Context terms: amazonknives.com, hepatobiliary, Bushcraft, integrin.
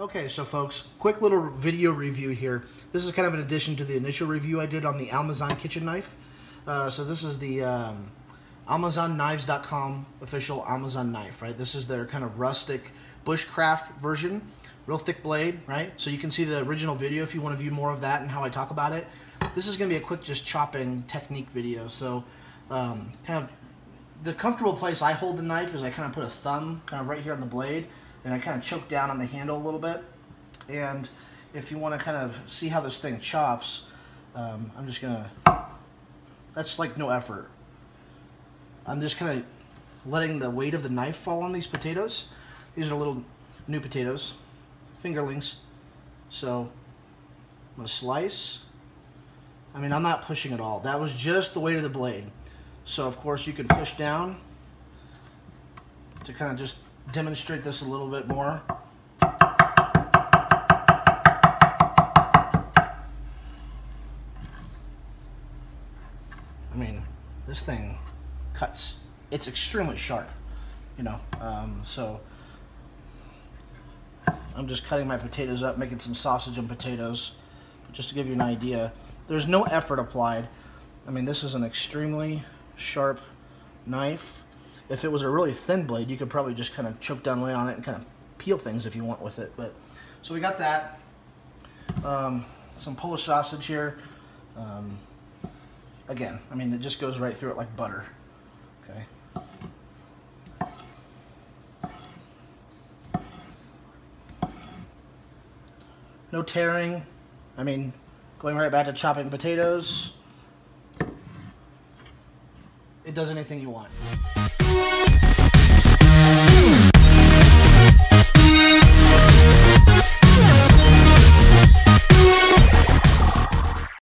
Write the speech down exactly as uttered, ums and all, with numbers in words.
Okay, so folks, quick little video review here. This is kind of an addition to the initial review I did on the Amazon kitchen knife. Uh, so this is the um, amazon knives dot com official Amazon knife, right? This is their kind of rustic bushcraft version, real thick blade, right? So you can see the original video if you want to view more of that and how I talk about it. This is going to be a quick just chopping technique video. So um, kind of the comfortable place I hold the knife is I kind of put a thumb kind of right here on the blade, and I kind of choke down on the handle a little bit. And if you want to kind of see how this thing chops, um, I'm just going to, that's like no effort. I'm just kind of letting the weight of the knife fall on these potatoes. These are little new potatoes, fingerlings. So I'm going to slice. I mean, I'm not pushing at all. That was just the weight of the blade. So of course you can push down to kind of just demonstrate this a little bit more. I mean, this thing cuts. It's extremely sharp, you know. Um, so I'm just cutting my potatoes up, making some sausage and potatoes, just to give you an idea. There's no effort applied. I mean, this is an extremely sharp knife. If it was a really thin blade, you could probably just kind of choke down way on it and kind of peel things if you want with it. But so we got that. Um, some Polish sausage here. Um, again, I mean, it just goes right through it like butter. Okay. No tearing. I mean, going right back to chopping potatoes. It does anything you want.